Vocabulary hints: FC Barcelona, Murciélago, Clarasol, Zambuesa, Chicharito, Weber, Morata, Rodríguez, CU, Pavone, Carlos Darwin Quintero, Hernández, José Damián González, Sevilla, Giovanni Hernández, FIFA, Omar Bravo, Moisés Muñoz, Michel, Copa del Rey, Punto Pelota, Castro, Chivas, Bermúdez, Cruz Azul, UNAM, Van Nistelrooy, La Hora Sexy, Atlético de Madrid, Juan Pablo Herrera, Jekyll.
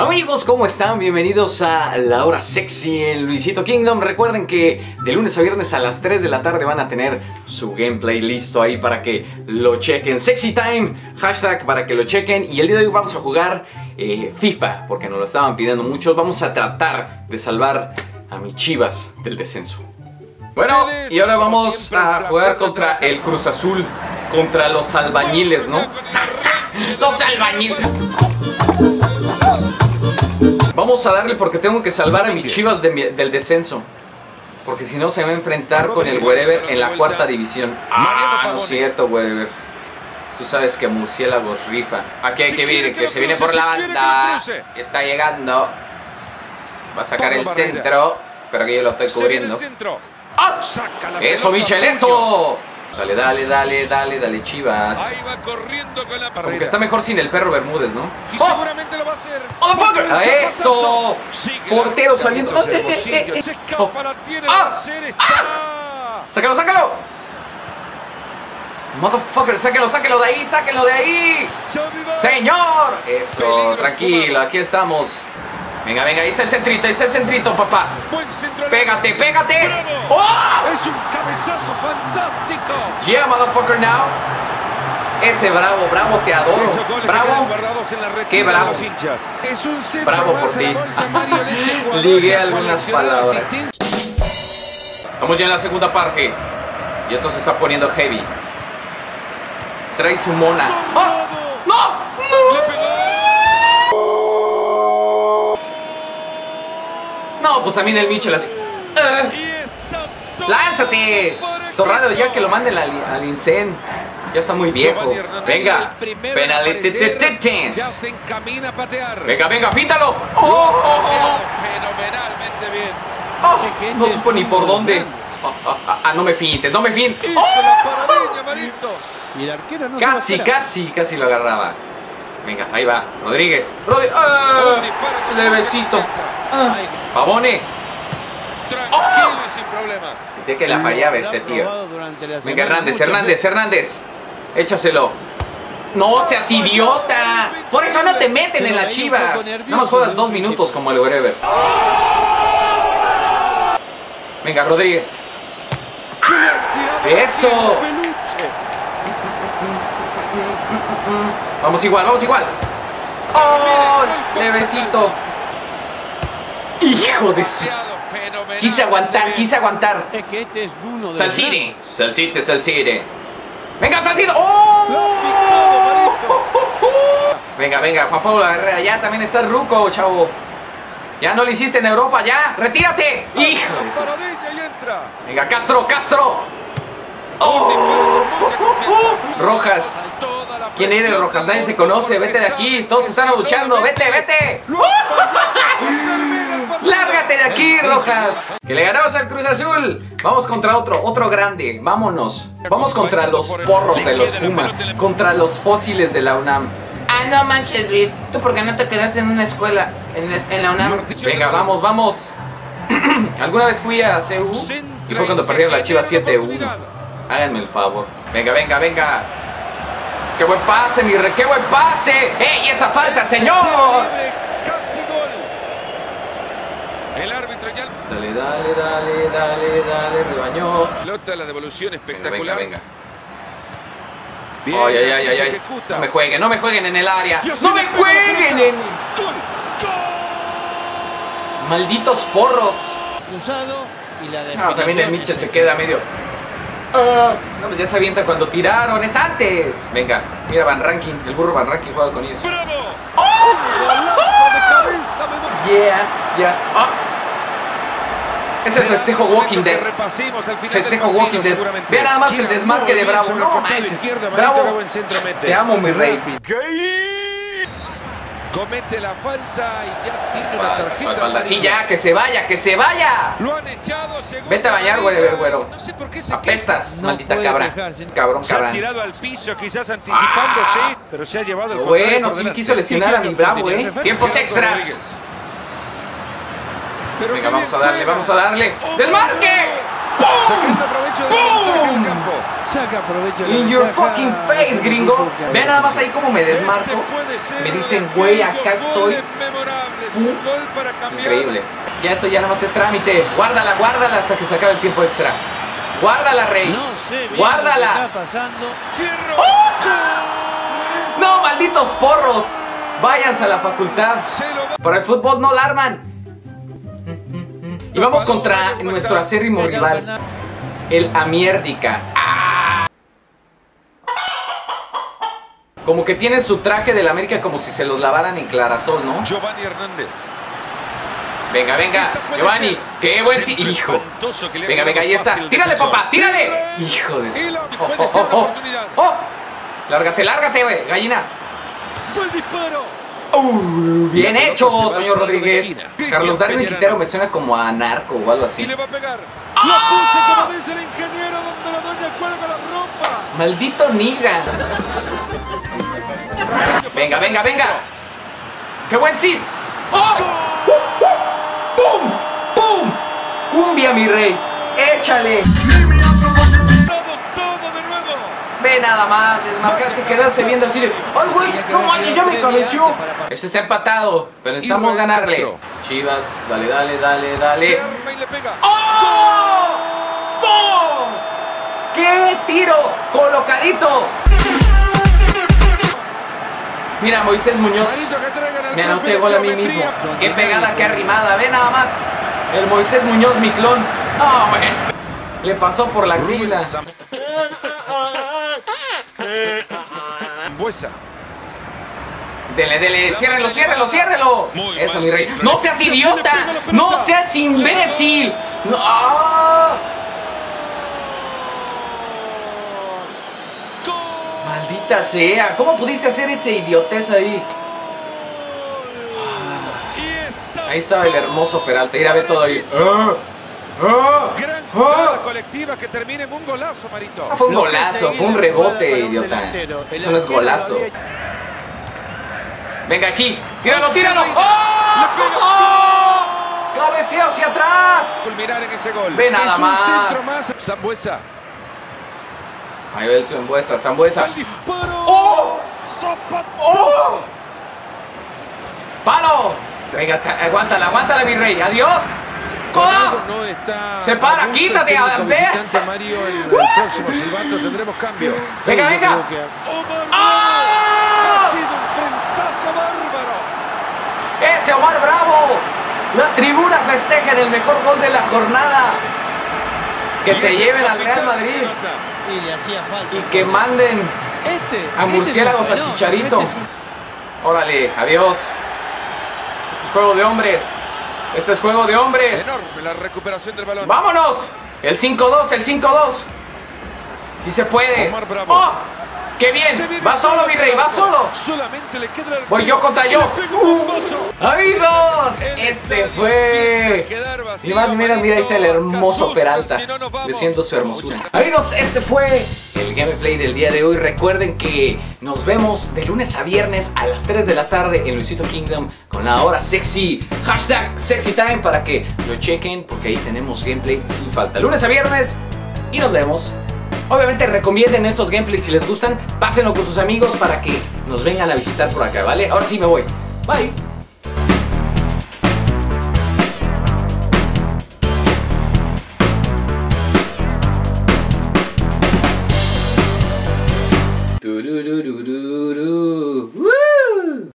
Amigos, ¿cómo están? Bienvenidos a La Hora Sexy en Luisito Kingdom. Recuerden que de lunes a viernes a las 3 de la tarde van a tener su gameplay listo ahí para que lo chequen. Sexy Time, hashtag para que lo chequen. Y el día de hoy vamos a jugar FIFA, porque nos lo estaban pidiendo muchos. Vamos a tratar de salvar a mis Chivas del descenso. Bueno, y ahora vamos a jugar contra el Cruz Azul, contra los albañiles, ¿no? ¡Los albañiles! Vamos a darle porque tengo que salvar a mis Chivas del descenso. Porque si no se va a enfrentar con el Weber en la cuarta división. Ah, no es cierto, Weber. Tú sabes que Murciélago rifa. Aquí hay que ver que se viene por la banda. Está llegando. Va a sacar el centro. Pero que yo lo estoy cubriendo. ¡Ah! ¡Eso, Michel! ¡Eso! Dale, dale, dale, dale, dale, Chivas. Ahí va corriendo con la parrera. Como que está mejor sin el perro Bermúdez, ¿no? Y seguramente lo va a hacer. ¡Oh, eso! Portero saliendo. Se escapa, la tiene, va a hacer, está. ¡Sácalo, sácalo! Motherfucker, sáquelo, sáquelo de ahí, sáquelo de ahí. ¡Señor! Eso, tranquilo, aquí estamos. Venga, venga, ahí está el centrito, papá. Pégate, pégate. ¡Oh! Es un cabezazo fantástico. Yeah, motherfucker, now. Ese Bravo, Bravo, te adoro. Bravo, qué bravo. Bravo por ti. Ligué algunas palabras. Estamos ya en la segunda parte. Y esto se está poniendo heavy. Trae su mona. ¡Oh! No, pues también el Michel así. ¡Lánzate! Torrado, ya que lo manden al Incen. Ya está muy viejo. Venga. Venga, venga, pítalo. Fenomenalmente bien. No supo ni por dónde. No me fintes, no me fintes. Casi, casi, casi lo agarraba. Venga, ahí va, Rodríguez. Levecito. Pavone. Tranquilo y sin problemas. Tiene que la fallaba este tío. Venga, Hernández, Hernández, Hernández. Échaselo. No seas idiota. Por eso no te meten en las Chivas. Nada más juegas 2 minutos como el Weber. Venga, Rodríguez. Eso. Vamos igual, vamos igual. ¡Oh! Levecito. ¡Hijo de su! Quise aguantar, quise aguantar. Salcide. Salcite, Salcide. ¡Venga, Salcido! ¡Oh! Venga, venga, Juan Pablo Herrera. Ya también está ruco, chavo. Ya no lo hiciste en Europa, ya. ¡Retírate! ¡Hijo de su! Venga, Castro, Castro. ¡Oh! Rojas. ¿Quién eres, Rojas? Nadie te conoce, vete de aquí, todos te están abuchando, vete, vete. Lárgate de aquí, Rojas. Que le ganamos al Cruz Azul. Vamos contra otro grande, vámonos. Vamos contra los porros de los Pumas, contra los fósiles de la UNAM. Ah, no manches, Luis, ¿tú por qué no te quedaste en una escuela, en la UNAM? Venga, vamos, vamos. Alguna vez fui a CU y fue cuando perdieron la Chivas 7-1. Háganme el favor. Venga, venga, venga. ¡Qué buen pase, mi re! ¡Qué buen pase! ¡Ey, esa falta, señor! ¡Casi gol! El árbitro ya... Dale, dale, dale, dale, dale, rebañó. Pelota, la devolución espectacular. Venga, venga, venga. ¡Ay, ay, ay, ay, ay! No me jueguen, no me jueguen en el área. ¡No me jueguen en... ¡Malditos porros! Cruzado y la definición. No, también el Michel se queda medio... no, pues ya se avienta cuando tiraron, es antes. Venga, mira Van Rankin, el burro Van Rankin juega con ellos. ¡Bravo! ¡Oh! Yeah, yeah. Oh. Es el festejo Walking Dead. Festejo Walking Dead. Vea nada más el desmarque de Bravo. No manches. Bravo, te amo, mi rey. Comete la falta y ya tiene una tarjeta. Falta. Sí, ya, que se vaya, que se vaya. Lo han echado. Vete a bañar, güero. No sé por qué se apestas, no maldita cabra. Dejarse. Cabrón, se ha tirado al piso, quizás anticipándose, pero se ha llevado el bueno, sí quiso lesionar a mi Bravo, Tiempos extras. Pero venga, vamos a darle, vamos a darle. ¡Desmarque! ¡Pum! In your fucking face, gringo. Vean nada más ahí como me desmarco. Me dicen, güey, acá estoy. Increíble. Ya esto ya nada más es trámite. Guárdala, guárdala hasta que se acabe el tiempo extra. Guárdala, Rey. No sé bien, guárdala. ¡Oh! No, malditos porros. Váyanse a la facultad. Para el fútbol no la arman. Y vamos contra nuestro acérrimo rival, el América. Como que tienen su traje del América como si se los lavaran en clarasol, ¿no? Giovanni Hernández. Venga, venga, Giovanni. Ser. ¡Qué buen tío! ¡Hijo! Venga, venga, ahí está. ¡Tírale, papá! ¡Tírale! ¡Hijo de su! ¡Oh, oh, oh, oh! ¡Oh! ¡Lárgate, lárgate, güey, gallina! ¡Bien hecho, Toño Rodríguez! Carlos Darwin Quintero me suena como a narco o algo así. Y le va a pegar. ¡Lo puse como dice el ingeniero donde la doña cuelga la ropa! ¡Maldito niga! Venga, venga, venga. ¡Qué buen zip! ¡Oh! ¡Pum! ¡Pum! ¡Cumbia, mi rey! ¡Échale! ¡Todo de nuevo! Ve nada más, desmarcarte, quedarse viendo así de... ¡Ay, güey! ¡No manches, ya me cabeció! Esto está empatado, pero necesitamos ganarle. Chivas, dale, dale, dale, dale. ¡Oh! ¡Oh! ¡Qué tiro! ¡Colocadito! Mira, Moisés Muñoz, me anoté gol a mí mismo. Qué pegada, qué arrimada. Ve nada más. El Moisés Muñoz, mi clon. ¡Ah, güey! Le pasó por la axila. Zambuesa. Dele, dele. Ciérrelo, ciérrelo, ciérrelo. Eso, mi rey. ¡No seas idiota! ¡No seas imbécil! ¡No! ¡Maldita sea! ¿Cómo pudiste hacer ese idiotez ahí? Ah, ahí estaba el hermoso Peralta. Mira, ve todo ahí. Gran jugada colectiva que termina en un golazo, Marito. Fue un golazo, fue un rebote, idiota. Eso no es golazo. Venga aquí. ¡Tíralo, tíralo! ¡Oh! ¡Oh! ¡Cabeceo hacia atrás! Culminar en ese gol. Ve nada más. Zambuesa. Ahí va el Zambuesa, Zambuesa. ¡Oh! ¡Oh! ¡Palo! Venga, aguántala, aguántala, mi rey. ¡Adiós! ¡Coda! ¡Se para! ¡Quítate, Adambea! ¡Venga, venga! ¡Ah! ¡Ese Omar Bravo! La tribuna festeja en el mejor gol de la jornada. Que te lleven al Real Madrid. Y le hacía falta. Y que manden a Murciélagos, a Chicharito. Órale, adiós. Este es juego de hombres. Este es juego de hombres. Enorme la recuperación del balón. ¡Vámonos! El 5-2, el 5-2. Sí se puede. ¡Oh! ¡Qué bien! ¡Va solo, mi rey! ¡Va solo! Voy yo contra yo. ¡Amigos! Este fue... Y más, mira, mira, ahí está el hermoso Peralta. Luciendo su hermosura. Amigos, este fue el gameplay del día de hoy. Recuerden que nos vemos de lunes a viernes a las 3 de la tarde en Luisito Kingdom con la hora sexy. Hashtag SexyTime para que lo chequen porque ahí tenemos gameplay sin falta. Lunes a viernes y nos vemos. Obviamente recomienden estos gameplays si les gustan, pásenlo con sus amigos para que nos vengan a visitar por acá, ¿vale? Ahora sí me voy. Bye.